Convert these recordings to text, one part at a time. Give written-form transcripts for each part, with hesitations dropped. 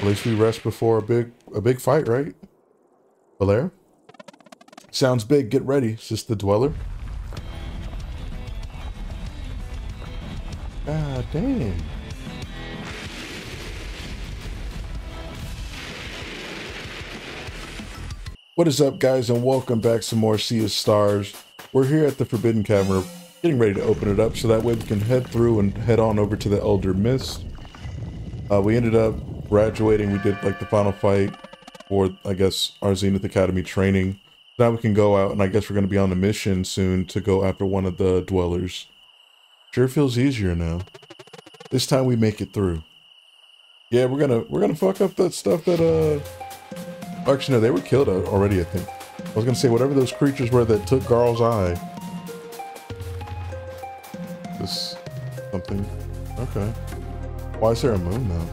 At least we rest before a big fight, right? Valera? Sounds big, get ready. Is this the Dweller? God damn. What is up, guys, and welcome back to more Sea of Stars. We're here at the Forbidden Cavern, getting ready to open it up so that way we can head through and head on over to the Elder Mist. We ended up graduating. We did like the final fight for, I guess, our Zenith Academy training. Now we can go out, and I guess we're going to be on a mission soon to go after one of the Dwellers. Sure feels easier now. This time we make it through. Yeah, we're gonna fuck up that stuff that actually no, they were killed already, I think. I was gonna say whatever those creatures were that took Garl's eye. This something. Okay. Why is there a moon now?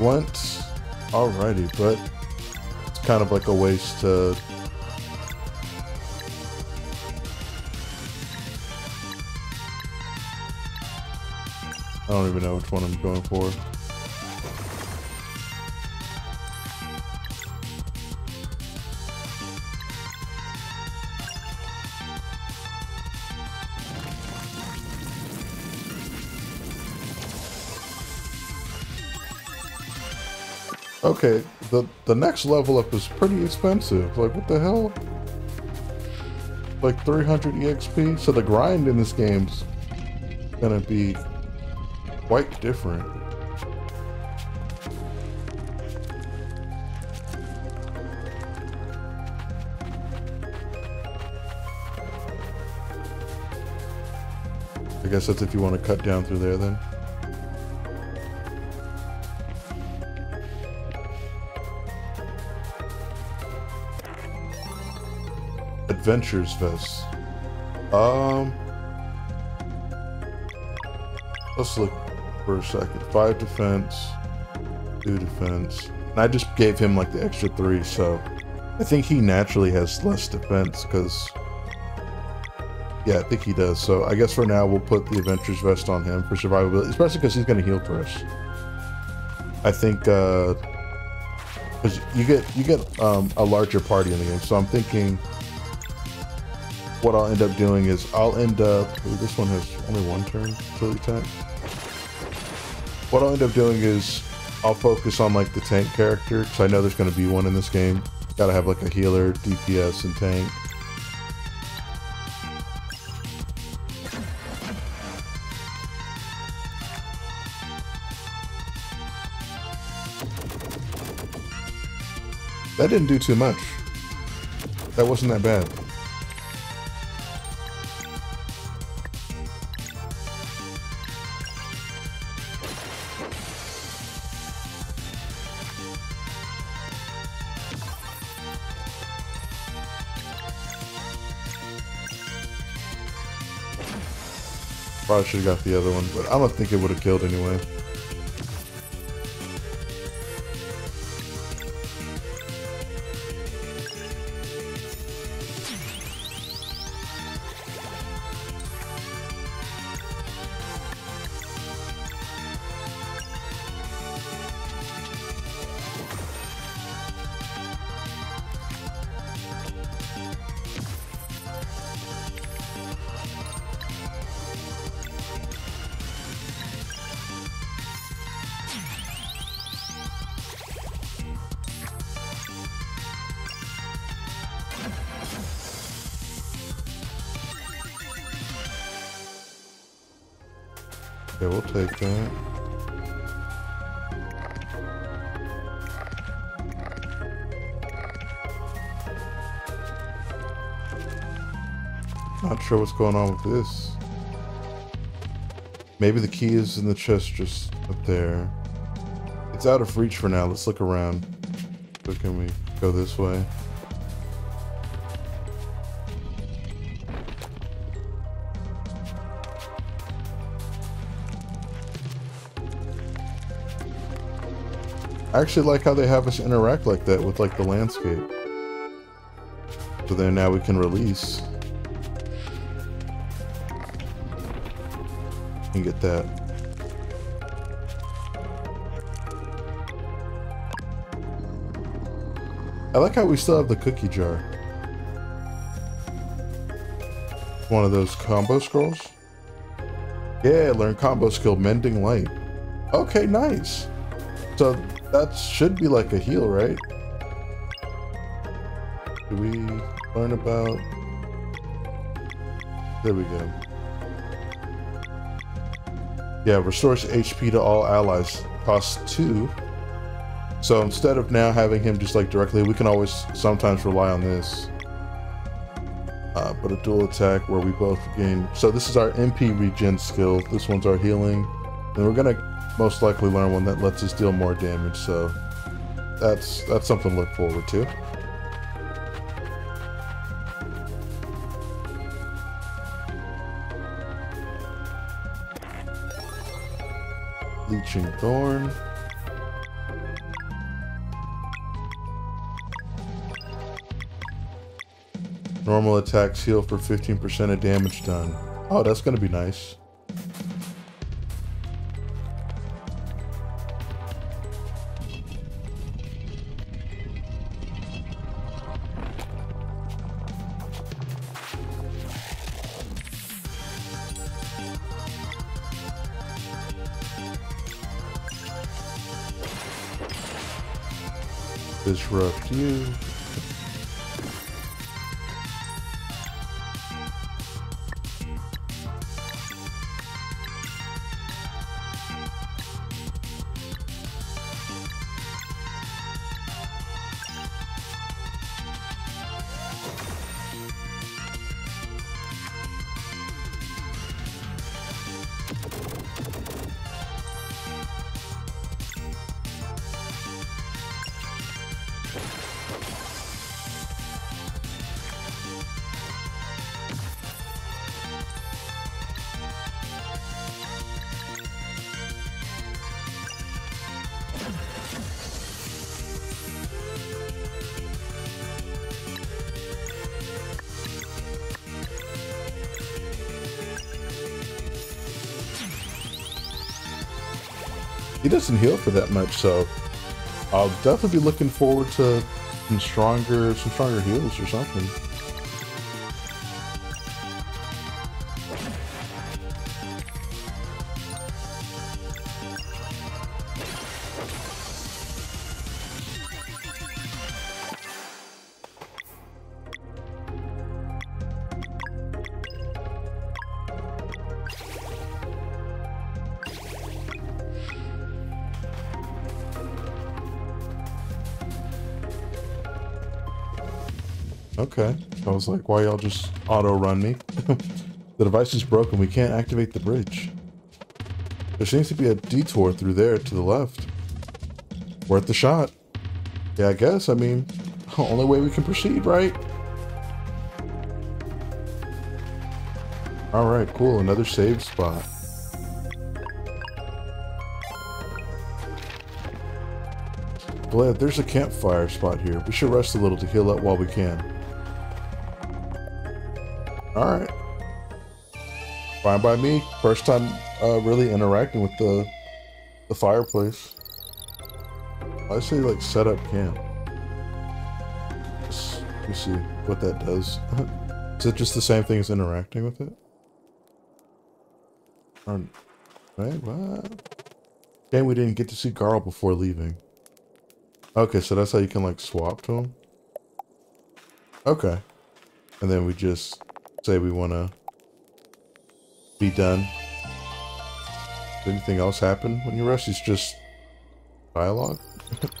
Once. Alrighty, but it's kind of like a waste to. I don't even know which one I'm going for. Okay, the next level up is pretty expensive. Like, what the hell? Like 300 EXP? So the grind in this game's gonna be quite different. I guess that's if you want to cut down through there then. Adventures vests. Let's look. For a second. 5 defense, 2 defense, and I just gave him like the extra 3, so I think he naturally has less defense, because yeah, I think he does. So I guess for now we'll put the Adventurer's Vest on him for survivability, especially because he's going to heal for us. I think because you get a larger party in the game, so I'm thinking what I'll end up doing is I'll end up. Ooh, this one has only one turn till he attacks. What I'll end up doing is I'll focus on like the tank character, because I know there's going to be one in this game. Gotta have like a healer, DPS, and tank. That didn't do too much. That wasn't that bad. Probably should have got the other one, but I don't think it would have killed anyway. Okay, we'll take that. Not sure what's going on with this. Maybe the key is in the chest just up there. It's out of reach for now. Let's look around. So can we go this way? I actually like how they have us interact like that with like the landscape. So then now we can release. can get that. I like how we still have the cookie jar. One of those combo scrolls. Yeah, learn combo skill, Mending Light. Okay, nice. So that should be like a heal, right? Do we learn about... There we go. Yeah, restores HP to all allies. Costs 2. So instead of now having him just like directly, we can always sometimes rely on this. But a dual attack where we both gain. So this is our MP regen skill. This one's our healing. And we're going to most likely learn one that lets us deal more damage. So that's something to look forward to. Leeching Thorn. Normal attacks heal for 15% of damage done. Oh, that's going to be nice. Disrupt you. He doesn't heal for that much, so I'll definitely be looking forward to some stronger heals or something. Okay, I was like, why y'all just auto-run me? The device is broken, we can't activate the bridge. There seems to be a detour through there to the left. Worth the shot. Yeah, I guess, I mean, only way we can proceed, right? Alright, cool, another save spot. Glad there's a campfire spot here. We should rest a little to heal up while we can. Alright. Fine by me. First time really interacting with the fireplace. I say like set up camp. Let me see what that does. Is it just the same thing as interacting with it? Right, what? Damn, we didn't get to see Garl before leaving. Okay, so that's how you can like swap to him. Okay. And then we just... say we want to be done. Does anything else happen when you rest? It's just dialogue. At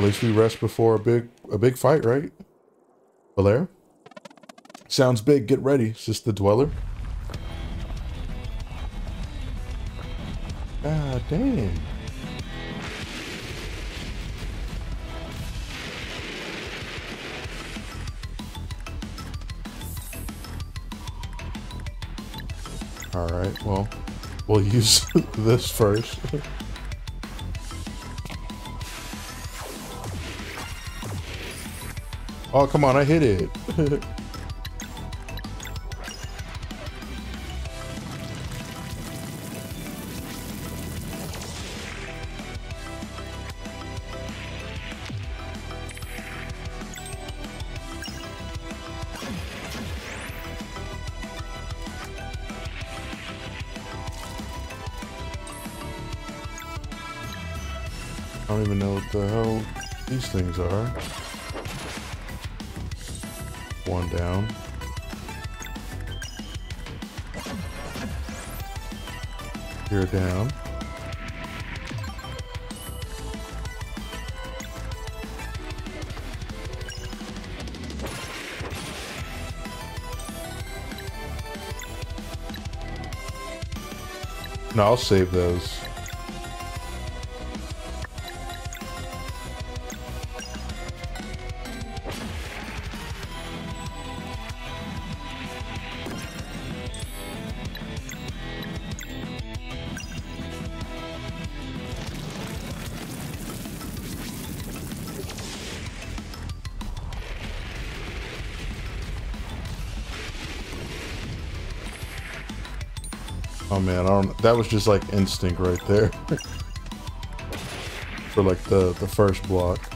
least we rest before a big fight, right? Valera? Sounds big, get ready. Is this the Dweller? God damn. Alright, well, we'll use this first. Oh, come on, I hit it. I don't even know what the hell these things are. One down. You're down. No, I'll save those. Oh man, I don't, that was just like instinct right there. For like the first block.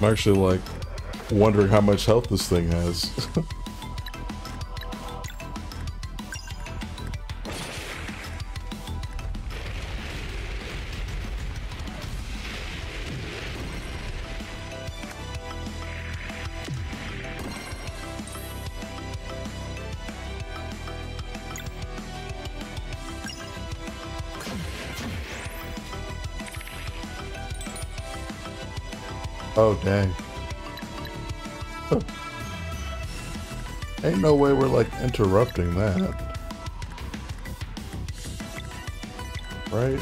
I'm actually like wondering how much health this thing has. Oh, dang. Huh. Ain't no way we're, like, interrupting that. Right?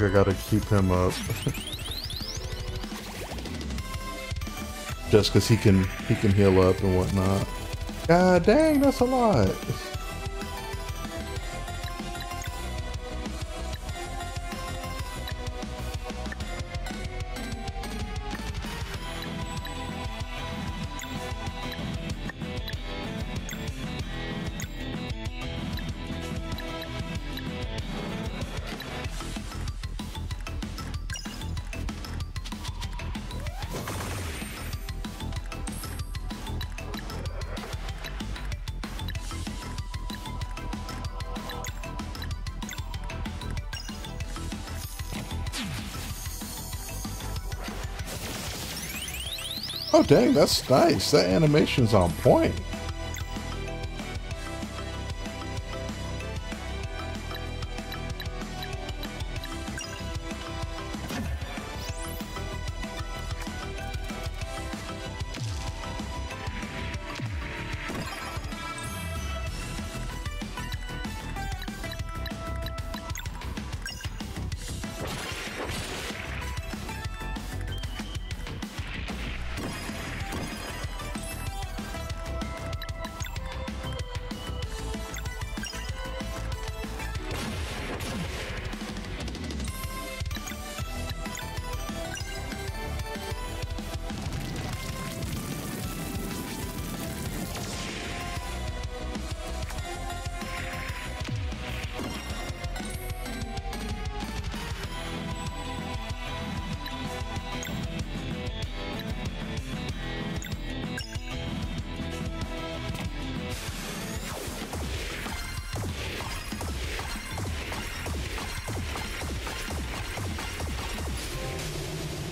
I gotta keep him up. Just 'cause he can heal up and whatnot. God dang, that's a lot. Oh dang, that's nice. That animation's on point.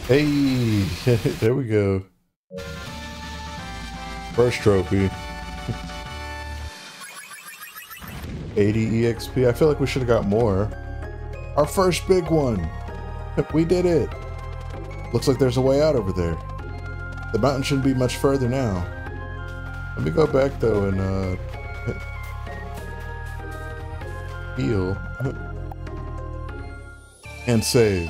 Hey, there we go. First trophy. 80 EXP. I feel like we should have got more. Our first big one. We did it. Looks like there's a way out over there. The mountain shouldn't be much further now. Let me go back though and heal and save.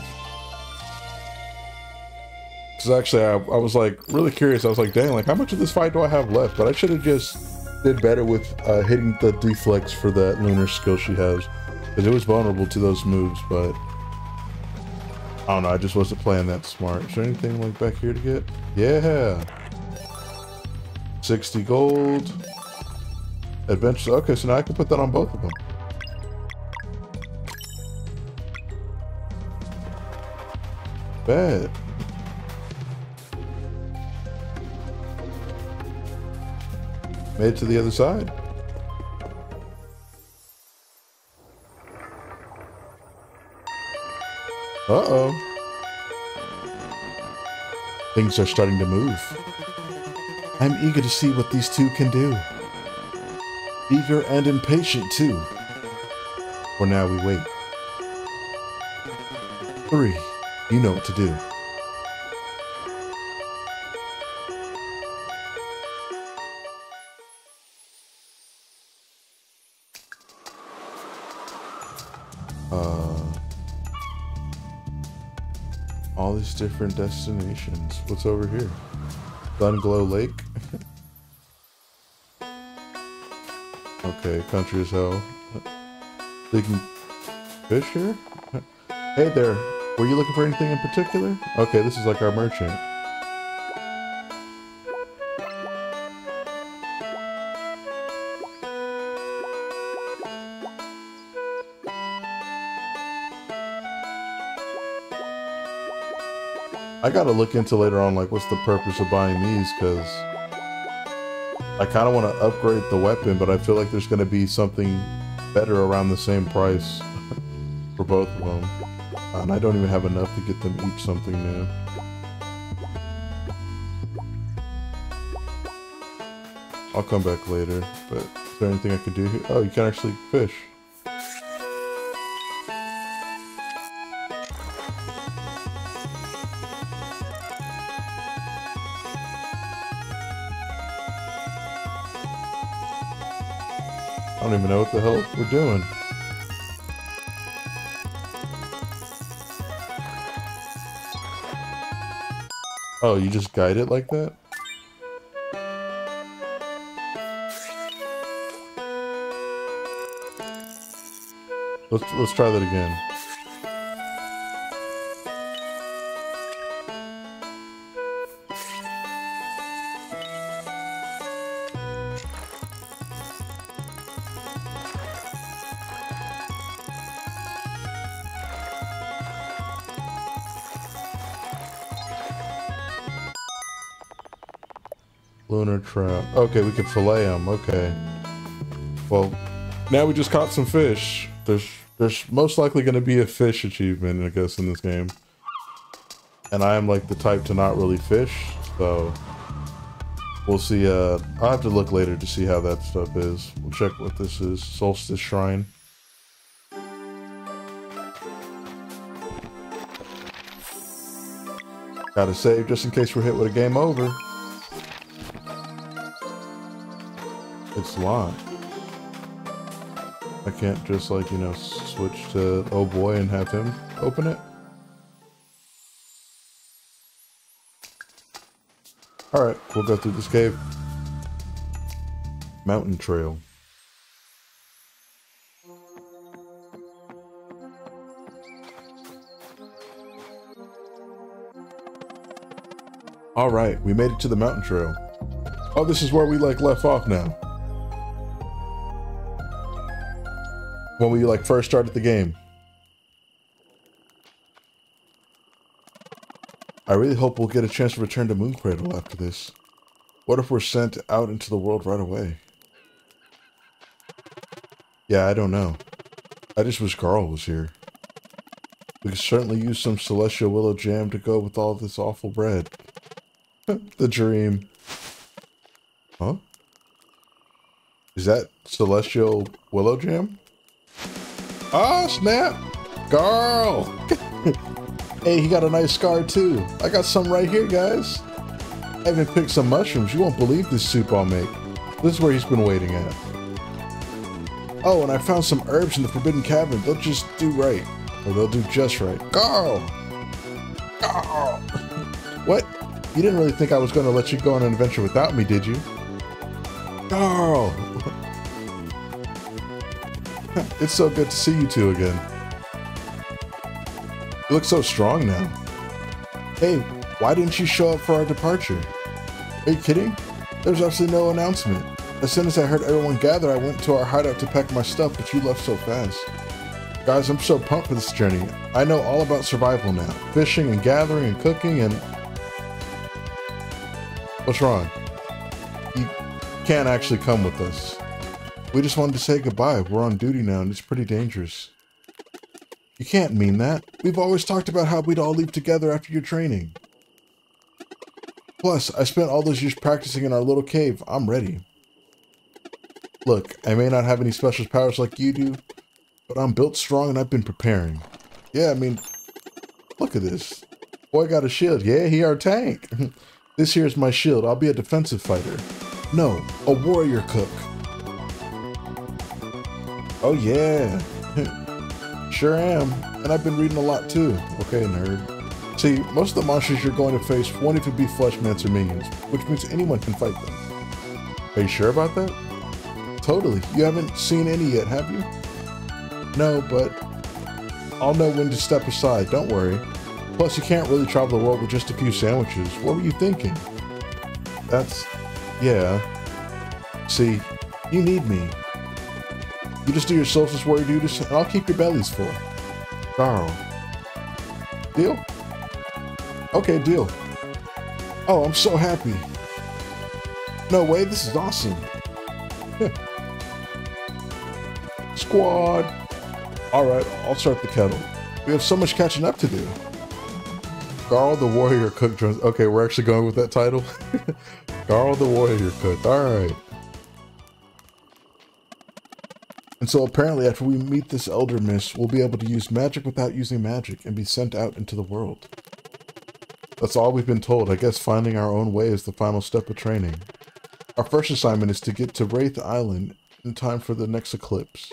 Because actually I was like really curious. I was like, dang, like how much of this fight do I have left? But I should have just did better with hitting the deflex for that lunar skill she has, because it was vulnerable to those moves. But I don't know, I just wasn't playing that smart. Is there anything like back here to get? Yeah, 60 gold. Adventure. Okay, so now I can put that on both of them. Bet. Made it to the other side. Uh-oh. Things are starting to move. I'm eager to see what these two can do. Eager and impatient, too. For now, we wait. Three. You know what to do. All these different destinations. What's over here? Dunglow Lake. Okay, country as hell. They can fish here? Hey there. Were you looking for anything in particular? Okay, this is like our merchant. I gotta look into later on, like, what's the purpose of buying these, because I kind of want to upgrade the weapon, but I feel like there's going to be something better around the same price for both of them. And I don't even have enough to get them each something new. I'll come back later, but is there anything I could do here? Oh, you can actually fish. I don't even know what the hell we're doing. Oh, you just guide it like that? Let's try that again. Lunar trout. Okay, we can fillet them. Okay. Well, now we just caught some fish. There's most likely going to be a fish achievement, I guess, in this game. And I am like the type to not really fish, so we'll see. I'll have to look later to see how that stuff is. We'll check what this is. Solstice Shrine. Gotta save just in case we're hit with a game over. It's locked. I can't just, like, you know, switch to oh boy and have him open it. Alright, we'll go through this cave. Mountain Trail. Alright, we made it to the mountain trail. Oh, this is where we, like, left off now. When we like first started the game. I really hope we'll get a chance to return to Moon Cradle after this. What if we're sent out into the world right away? Yeah, I don't know. I just wish Carl was here. We could certainly use some Celestial Willow Jam to go with all this awful bread. The dream. Huh? Is that Celestial Willow Jam? Oh, snap! Girl! Hey, he got a nice scar, too. I got some right here, guys. I even picked some mushrooms. You won't believe this soup I'll make. This is where he's been waiting at. Oh, and I found some herbs in the Forbidden Cavern. They'll just do right. Or they'll do just right. Girl! Girl! What? You didn't really think I was going to let you go on an adventure without me, did you? Girl! It's so good to see you two again. You look so strong now. Hey, why didn't you show up for our departure? Are you kidding? There's absolutely no announcement. As soon as I heard everyone gather, I went to our hideout to pack my stuff, but you left so fast. Guys, I'm so pumped for this journey. I know all about survival now. Fishing and gathering and cooking and... What's wrong? You can't actually come with us. We just wanted to say goodbye. We're on duty now, and it's pretty dangerous. You can't mean that. We've always talked about how we'd all leave together after your training. Plus, I spent all those years practicing in our little cave. I'm ready. Look, I may not have any special powers like you do, but I'm built strong and I've been preparing. Yeah, I mean, look at this. Boy got a shield. Yeah, he our tank. This here is my shield. I'll be a defensive fighter. No, a warrior cook. Oh yeah, sure am, and I've been reading a lot too. Okay, nerd. See, most of the monsters you're going to face won't even be fleshmans or minions, which means anyone can fight them. Are you sure about that? Totally. You haven't seen any yet, have you? No, but I'll know when to step aside, don't worry. Plus, you can't really travel the world with just a few sandwiches. What were you thinking? That's... yeah. See, you need me. You just do your solstice warrior duties, and I'll keep your bellies full. Carl. Deal? Okay, deal. Oh, I'm so happy. No way, this is awesome. Squad. Alright, I'll start the kettle. We have so much catching up to do. Carl the Warrior Cook joins. Okay, we're actually going with that title. Carl the Warrior Cook. Alright. And so apparently after we meet this Elder Mist, we'll be able to use magic without using magic and be sent out into the world. That's all we've been told. I guess finding our own way is the final step of training. Our first assignment is to get to Wraith Island in time for the next eclipse.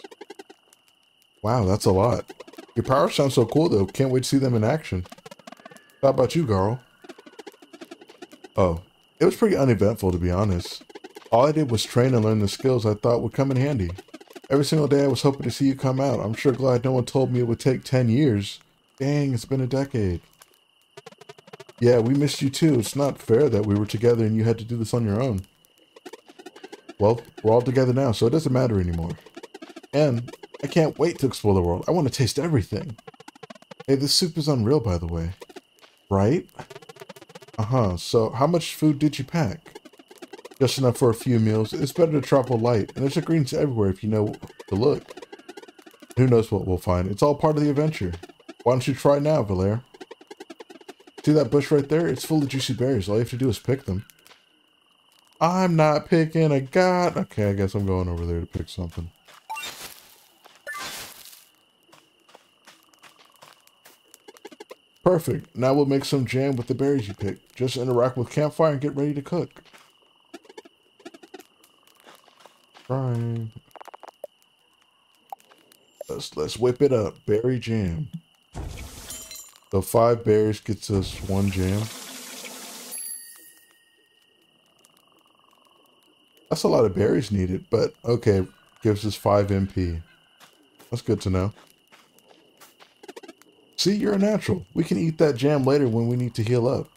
Wow, that's a lot. Your powers sound so cool though. Can't wait to see them in action. How about you, Garl? Oh, it was pretty uneventful to be honest. All I did was train and learn the skills I thought would come in handy. Every single day I was hoping to see you come out. I'm sure glad no one told me it would take 10 years. Dang, it's been a decade. Yeah, we missed you too. It's not fair that we were together and you had to do this on your own. Well, we're all together now, so it doesn't matter anymore. And I can't wait to explore the world. I want to taste everything. Hey, this soup is unreal, by the way. Right? Uh-huh. So how much food did you pack? Just enough for a few meals. It's better to travel light, and there's greens everywhere if you know to look. Who knows what we'll find? It's all part of the adventure. Why don't you try now, Valere? See that bush right there? It's full of juicy berries. All you have to do is pick them. I'm not picking a god. Okay, I guess I'm going over there to pick something. Perfect. Now we'll make some jam with the berries you picked. Just interact with campfire and get ready to cook. Right. Let's whip it up. Berry jam. So 5 berries gets us 1 jam. That's a lot of berries needed, but okay, gives us 5 MP. That's good to know. See, you're a natural. We can eat that jam later when we need to heal up.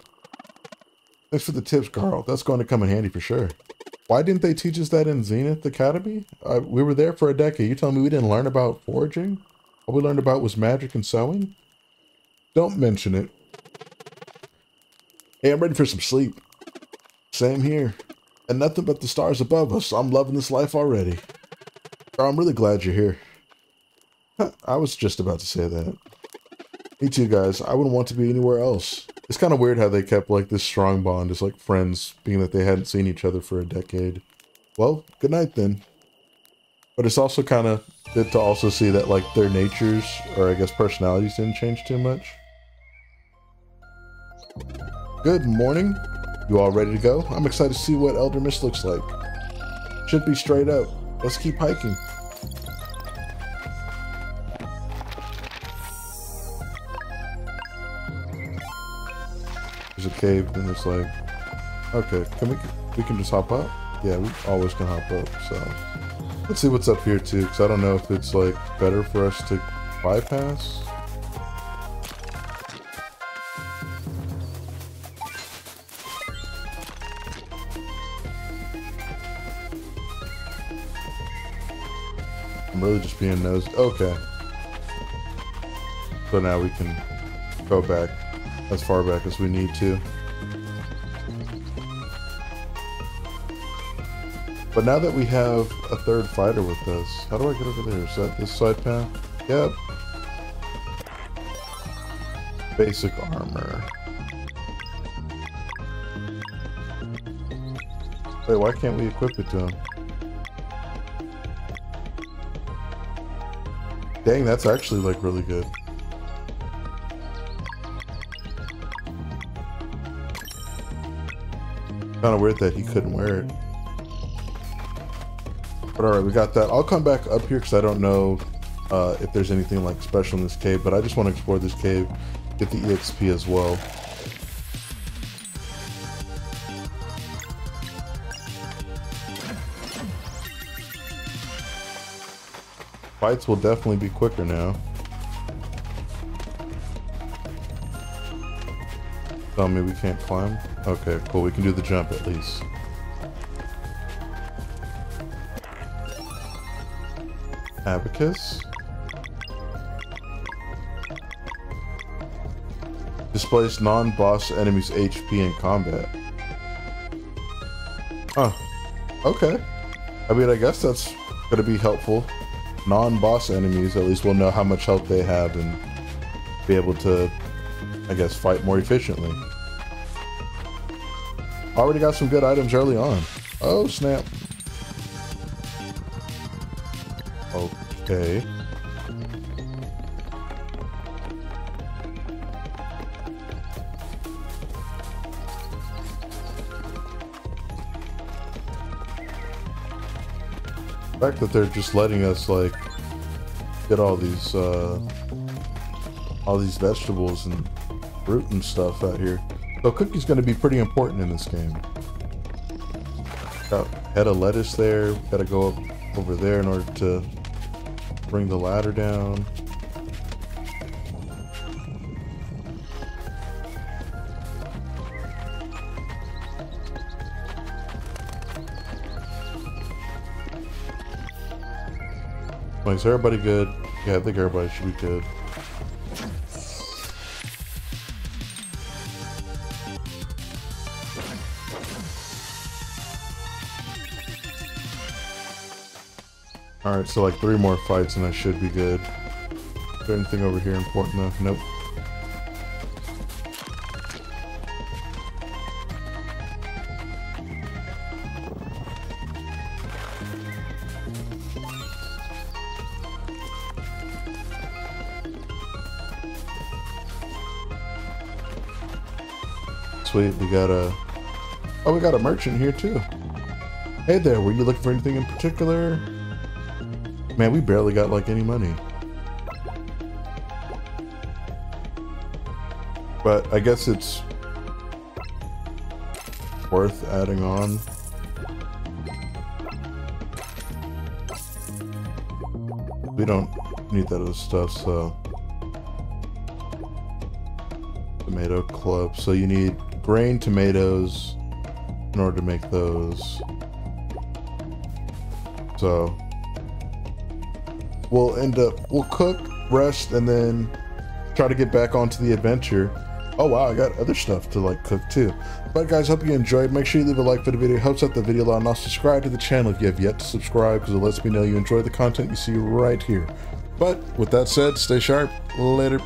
Thanks for the tips, Carl. That's going to come in handy for sure. Why didn't they teach us that in Zenith Academy? We were there for a decade. You telling me we didn't learn about foraging? All we learned about was magic and sewing? Don't mention it. Hey, I'm ready for some sleep. Same here. And nothing but the stars above us. I'm loving this life already. Girl, I'm really glad you're here. I was just about to say that. Me too, guys. I wouldn't want to be anywhere else. It's kind of weird how they kept, like, this strong bond as, like, friends, being that they hadn't seen each other for a decade. Well, good night, then. But it's also kind of good to also see that, like, their natures, or I guess personalities, didn't change too much. Good morning. You all ready to go? I'm excited to see what Elder Mist looks like. Should be straight up. Let's keep hiking. There's a cave, and it's like, okay, can we can just hop up? Yeah, we always can hop up, so. Let's see what's up here too, because I don't know if it's like better for us to bypass. I'm really just being nosy. Okay. So now we can go back as far back as we need to. But now that we have a third fighter with us, how do I get over there? Is that this side path? Yep. Basic armor. Wait, why can't we equip it to him? Dang, that's actually, like, really good. Kind of weird that he couldn't wear it. But alright, we got that. I'll come back up here because I don't know if there's anything, like, special in this cave, but I just want to explore this cave, get the EXP as well. Fights will definitely be quicker now. Tell me we can't climb? Okay, cool. We can do the jump at least. Abacus? Displace non-boss enemies' HP in combat. Huh. Okay. I mean, I guess that's going to be helpful. Non-boss enemies, at least we'll know how much health they have and be able to, I guess, fight more efficiently. Already got some good items early on. Oh, snap. Okay. The fact that they're just letting us, like, get all these vegetables and fruit and stuff out here. So cookie's going to be pretty important in this game. Got a head of lettuce there. Got to go up over there in order to bring the ladder down. Is everybody good? Yeah, I think everybody should be good. Alright, so like 3 more fights and I should be good. Is there anything over here important enough? Nope. We got a... Oh, we got a merchant here, too. Hey there, were you looking for anything in particular? Man, we barely got, like, any money. But I guess it's worth adding on. We don't need that other stuff, so... Tomato club, so you need... grain, tomatoes, in order to make those. So we'll end up, we'll cook, rest, and then try to get back onto the adventure. Oh wow, I got other stuff to like cook too. But guys, hope you enjoyed. Make sure you leave a like for the video. It helps out the video a lot. And also subscribe to the channel if you have yet to subscribe, because it lets me know you enjoy the content you see right here. But with that said, stay sharp. Later.